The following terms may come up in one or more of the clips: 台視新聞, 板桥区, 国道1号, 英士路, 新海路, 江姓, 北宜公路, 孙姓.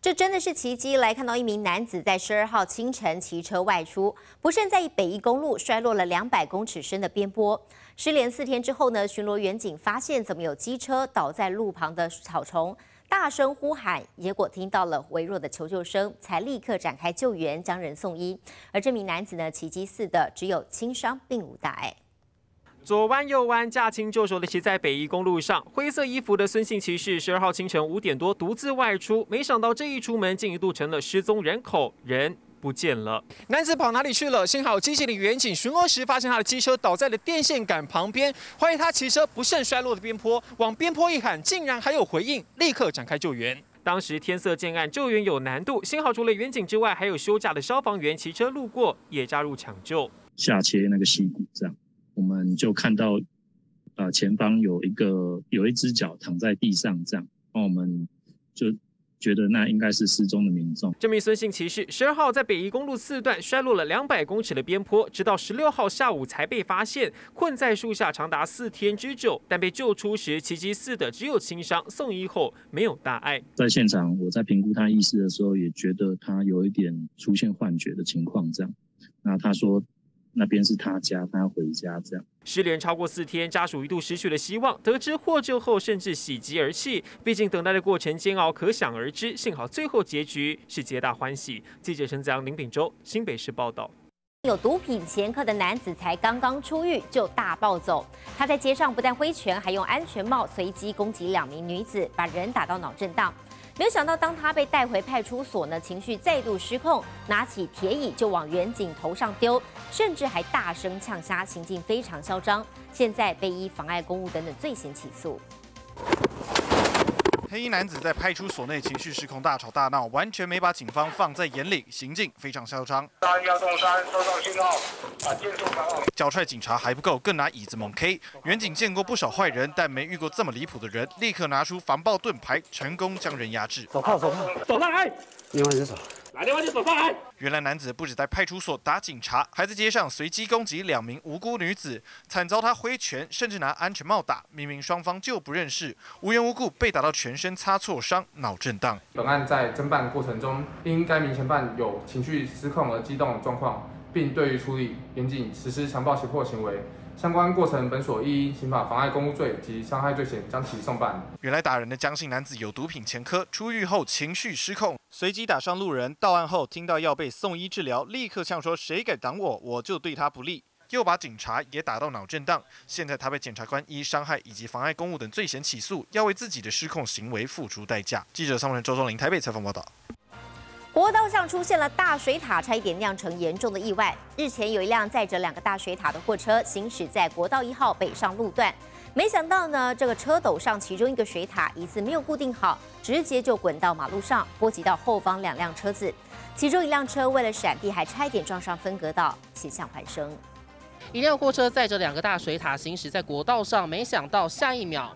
这真的是奇迹！来看到一名男子在12号清晨骑车外出，不慎在北宜公路摔落了200公尺深的边坡。失联4天之后呢，巡逻员警发现怎么有机车倒在路旁的草丛，大声呼喊，结果听到了微弱的求救声，才立刻展开救援，将人送医。而这名男子呢，奇迹似的只有轻伤，并无大碍。 左弯右弯，驾轻就熟的骑在北宜公路上。灰色衣服的孙姓骑士，12号清晨5点多独自外出，没想到这一出门，竟一度成了失踪人口，人不见了。男子跑哪里去了？幸好机械的远景巡逻时，发现他的机车倒在了电线杆旁边，怀疑他骑车不慎摔落的边坡。往边坡一喊，竟然还有回应，立刻展开救援。 当时天色渐暗，救援有难度。幸好除了员警之外，还有休假的消防员骑车路过，也加入抢救。下切那个溪谷，这样我们就看到，前方有一只脚躺在地上，这样，那我们就觉得那应该是失踪的民众。这名孙姓骑士12号在北宜公路4段摔落了200公尺的边坡，直到16号下午才被发现，困在树下长达4天之久。但被救出时，奇迹似的只有轻伤，送医后没有大碍。在现场，我在评估他意识的时候，也觉得他有一点出现幻觉的情况，这样。那他说。 那边是他家，他要回家这样。失联超过4天，家属一度失去了希望。得知获救后，甚至喜极而泣。毕竟等待的过程煎熬，可想而知。幸好最后结局是皆大欢喜。记者陈子阳、林秉洲，新北市报道。有毒品前科的男子才刚刚出狱就大暴走。他在街上不但挥拳，还用安全帽随机攻击2名女子，把人打到脑震荡。 没有想到，当他被带回派出所呢，情绪再度失控，拿起铁椅就往员警头上丢，甚至还大声呛杀，行径非常嚣张。现在被依妨碍公务等等罪行起诉。黑衣男子在派出所内情绪失控，大吵大闹，完全没把警方放在眼里，行径非常嚣张。313收到信号，进入港口。脚踹警察还不够，更拿椅子猛 K。员警见过不少坏人，但没遇过这么离谱的人，立刻拿出防爆盾牌，成功将人压制。走上来！另外一只手。 打电话就走上来。原来男子不止在派出所打警察，还在街上随机攻击2名无辜女子，惨遭他挥拳，甚至拿安全帽打。明明双方就不认识，无缘无故被打到全身擦挫伤、脑震荡。本案在侦办过程中，因该名嫌犯有情绪失控而激动的状况，并对于处理严谨实施强暴胁迫行为。 相关过程，本所依刑法妨碍公务罪及伤害罪嫌将其送办。原来打人的江姓男子有毒品前科，出狱后情绪失控，随机打伤路人。到案后听到要被送医治疗，立刻呛说：“谁敢挡我，我就对他不利。”又把警察也打到脑震荡。现在他被检察官依伤害以及妨碍公务等罪嫌起诉，要为自己的失控行为付出代价。记者桑文周宗林台北采访报道。 国道上出现了大水塔，差一点酿成严重的意外。日前有一辆载着2个大水塔的货车行驶在国道1号北上路段，没想到呢，这个车斗上其中一个水塔疑似没有固定好，直接就滚到马路上，波及到后方2辆车子。其中一辆车为了闪避，还差一点撞上分隔岛，险象环生。一辆货车载着2个大水塔行驶在国道上，没想到下一秒。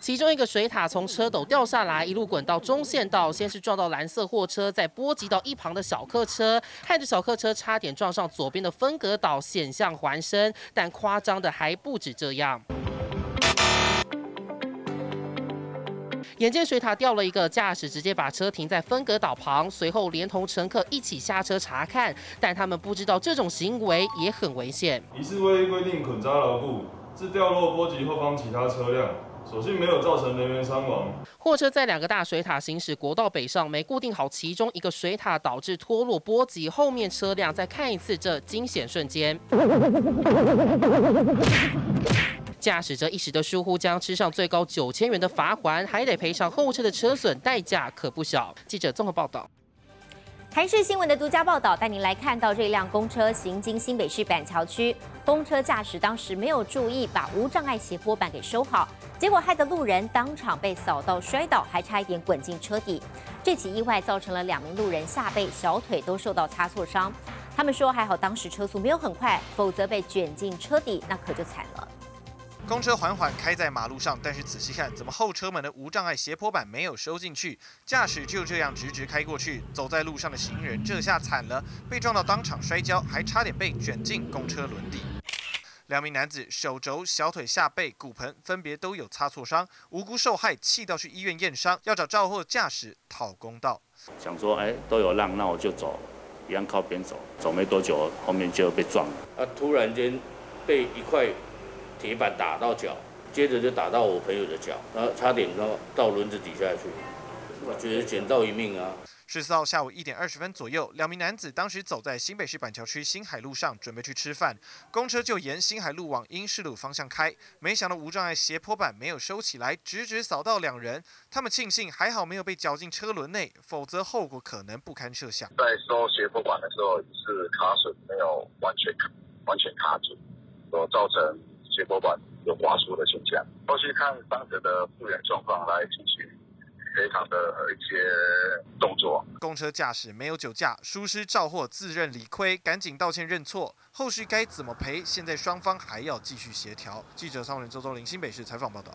其中一个水塔从车斗掉下来，一路滚到中线道，先是撞到蓝色货车，再波及到一旁的小客车，害得小客车差点撞上左边的分隔岛，险象环生。但夸张的还不止这样。 眼见水塔掉了一个，驾驶直接把车停在分隔岛旁，随后连同乘客一起下车查看，但他们不知道这种行为也很危险。疑似未依规定捆扎牢固，致掉落波及后方其他车辆。 所幸没有造成人员伤亡。货车在2个大水塔行驶国道北上，没固定好其中一个水塔，导致脱落波及后面车辆。再看一次这惊险瞬间，驾驶者一时的疏忽将吃上最高9000元的罚款，还得赔偿后车的车损，代价可不小。记者综合报道。 台视新闻的独家报道，带您来看到这辆公车行经新北市板桥区，公车驾驶当时没有注意，把无障碍斜坡板给收好，结果害得路人当场被扫到摔倒，还差一点滚进车底。这起意外造成了2名路人下背、小腿都受到擦挫伤，他们说还好当时车速没有很快，否则被卷进车底那可就惨了。 公车缓缓开在马路上，但是仔细看，怎么后车门的无障碍斜坡板没有收进去？驾驶就这样直开过去，走在路上的行人这下惨了，被撞到当场摔跤，还差点被卷进公车轮底。两名男子手肘、小腿、下背、骨盆分别都有擦挫伤，无辜受害，气到去医院验伤，要找肇祸驾驶讨公道。想说，都有让，那我就走，一样靠边走，走没多久，后面就被撞了。突然间被一块铁板打到脚，接着就打到我朋友的脚，然后差点到轮子底下去，我觉得捡到一命啊。 14号下午1点20分左右，两名男子当时走在新北市板桥区新海路上，准备去吃饭。公车就沿新海路往英士路方向开，没想到无障碍斜坡板没有收起来，直直扫到两人。他们庆幸还好没有被绞进车轮内，否则后果可能不堪设想。在收斜坡板的时候是卡榫没有完全卡住，所造成斜坡板有滑出的现象。后续看伤者的复原状况来进行。 非常的一些动作。公车驾驶没有酒驾，疏失肇祸，自认理亏，赶紧道歉认错。后续该怎么赔？现在双方还要继续协调。记者桑仁、周周林，新北市采访报道。